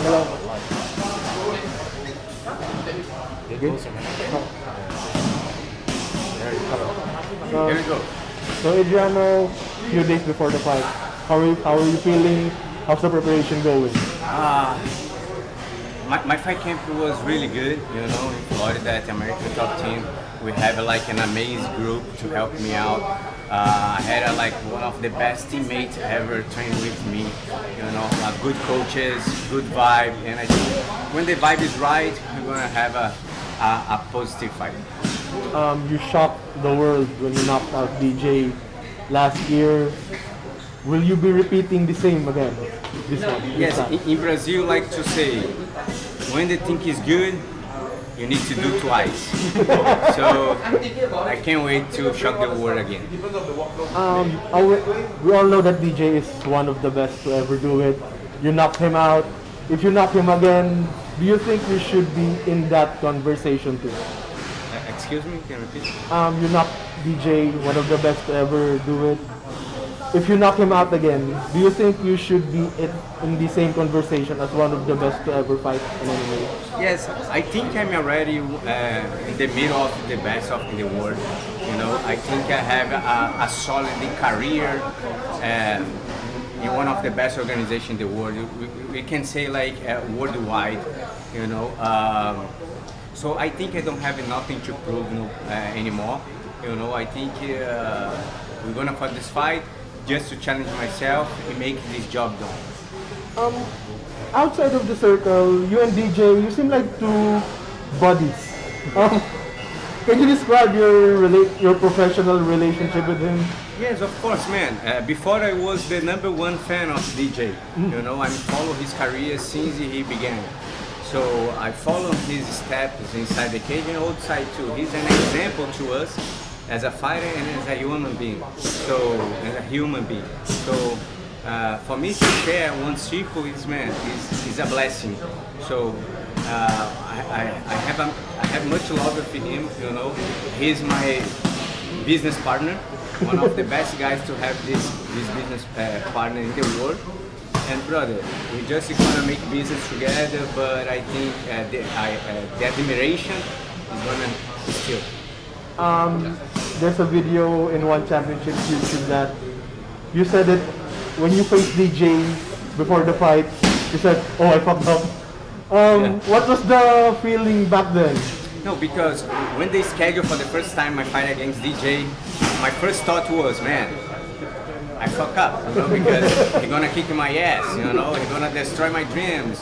There you go. So Adriano, a few days before the fight, how are you feeling? How's the preparation going? My fight camp was really good, you know, in Florida at the American Top Team. We have like an amazing group to help me out. I had like one of the best teammates ever train with me, you know, good coaches, good vibe, and I think when the vibe is right, we're going to have a positive fight. You shocked the world when you knocked out DJ last year. Will you be repeating the same again? Yes, in Brazil, like to say, when the thing is good, you need to do twice. So I can't wait to shock the world again. We all know that DJ is one of the best to ever do it. You knocked him out. If you knock him again, do you think we should be in that conversation too? Excuse me, can you repeat? You knocked DJ, one of the best to ever do it. If you knock him out again, do you think you should be in the same conversation as one of the best to ever fight in MMA? Yes, I think I'm already in the middle of the best in the world. You know, I think I have a solid career in one of the best organizations in the world. We can say like worldwide, you know. So I think I don't have nothing to prove anymore. You know, I think we're gonna fight this fight just to challenge myself and make this job done. Outside of the circle, you and DJ, you seem like two buddies. Can you describe your professional relationship with him? Yes, of course, man. Before I was the #1 fan of DJ. You know, I follow his career since he began. So I follow his steps inside the cage and outside too. He's an example to us as a fighter and as a human being. So for me to share one circle is a blessing. So I have much love for him. You know, he's my business partner, one of the best guys to have this business partner in the world. And brother, we just gonna make business together. But I think the admiration is gonna still. There's a video in ONE Championship YouTube that you said it when you faced DJ before the fight. You said, "Oh, I fucked up." What was the feeling back then? No, because when they scheduled for the first time my fight against DJ, my first thought was, "Man, I fuck up," you know, because he's gonna kick my ass, you know, he's gonna destroy my dreams.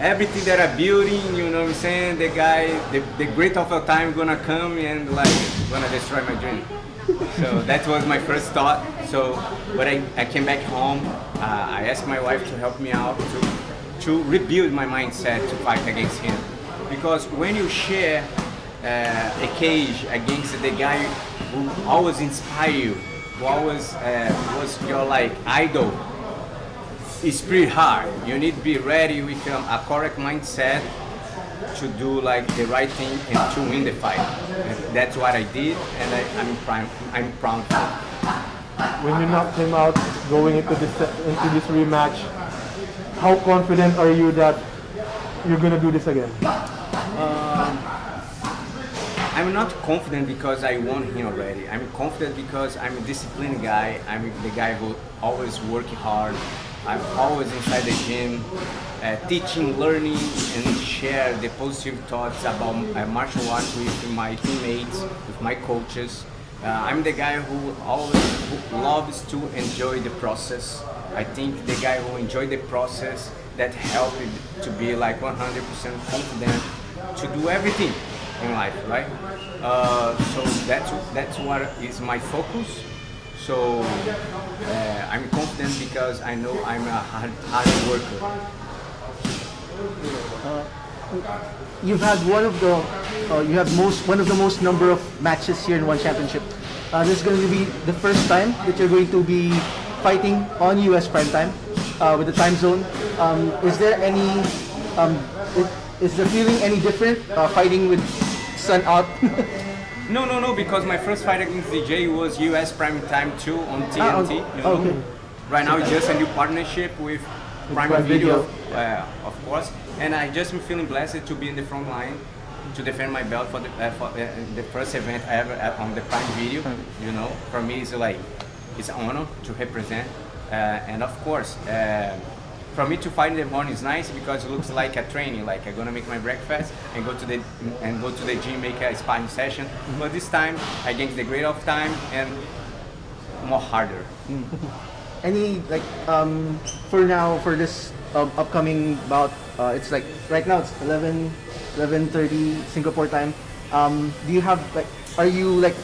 Everything that I'm building, you know what I'm saying, the guy, the great of all time gonna come and like, gonna destroy my dream. So that was my first thought. So, but I came back home, I asked my wife to help me out to rebuild my mindset to fight against him. Because when you share a cage against the guy who always inspires you, was your like idol, it's pretty hard. You need to be ready with a correct mindset to do like the right thing and to win the fight. And that's what I did, and I'm proud. When you knocked him out going into this rematch, how confident are you that you're gonna do this again? I'm not confident because I won him already. I'm confident because I'm a disciplined guy. I'm the guy who always works hard. I'm always inside the gym, teaching, learning, and share the positive thoughts about martial arts with my teammates, with my coaches. I'm the guy who loves to enjoy the process. I think the guy who enjoys the process, that helped me to be like 100% confident to do everything in life, right? So that's what is my focus. So I'm confident because I know I'm a hard worker. You've had one of the most number of matches here in ONE Championship. This is going to be the first time that you're going to be fighting on U.S. prime time with the time zone. Is there any? Is the feeling any different fighting with sun out? No, because my first fight against DJ was US Prime Time 2 on TNT. Okay. Right now it's just a new partnership with Prime Video. of course. And I just am feeling blessed to be in the front line to defend my belt for the first event I ever had on the Prime Video. You know, for me it's like it's an honor to represent. And of course, for me to fight in the morning is nice because it looks like a training. Like I'm gonna make my breakfast and go to the gym, make a sparring session. But this time against the grade of time and more harder. Any like for now for this upcoming bout, it's like right now it's 11:30 Singapore time. Do you have like are you like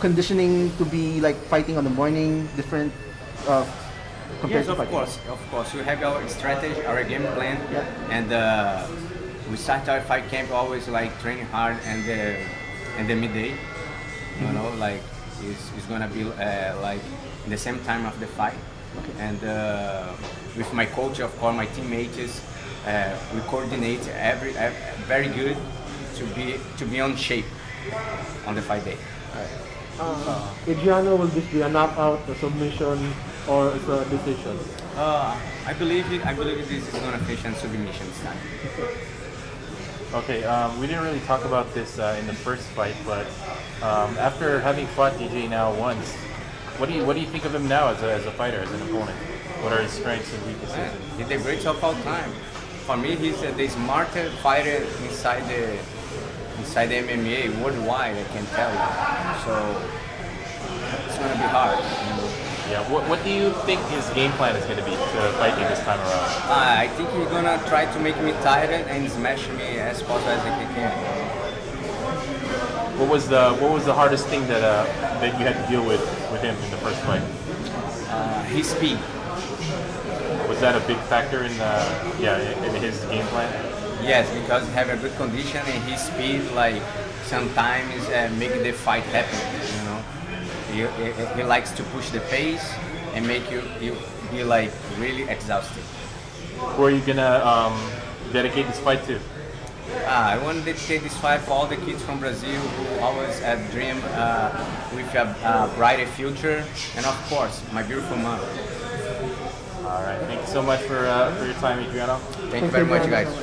conditioning to be like fighting on the morning different? Yes, of course. We have our strategy, our game plan, and we start our fight camp always like training hard and the midday. You know, like it's gonna be like the same time of the fight. Okay. And with my coach, of course, my teammates, we coordinate every very good to be on shape on the fight day. All right. Adriano, will this be a knockout, a submission, or it's a decision? I believe this is going to finish in submission time. Okay, we didn't really talk about this in the first fight, but after having fought DJ now once, what do you think of him now as a fighter, as an opponent? What are his strengths and weaknesses? He's the greatest of all time. For me, he's the smartest fighter inside the MMA worldwide. I can tell you. So it's going to be hard. Yeah, what do you think his game plan is going to be to fight me this time around? I think he's going to try to make me tired and smash me as possible as I can. What was the hardest thing that you had to deal with him in the first fight? His speed. Was that a big factor in his game plan? Yes, because he have a good condition and his speed like sometimes make the fight happen. You know. He likes to push the pace and make you be like really exhausted. Who are you gonna dedicate this fight to? I want to dedicate this fight for all the kids from Brazil who always have dream with a brighter future, and of course my beautiful mom. All right, thank you so much for your time, Adriano. Thank you very much, guys.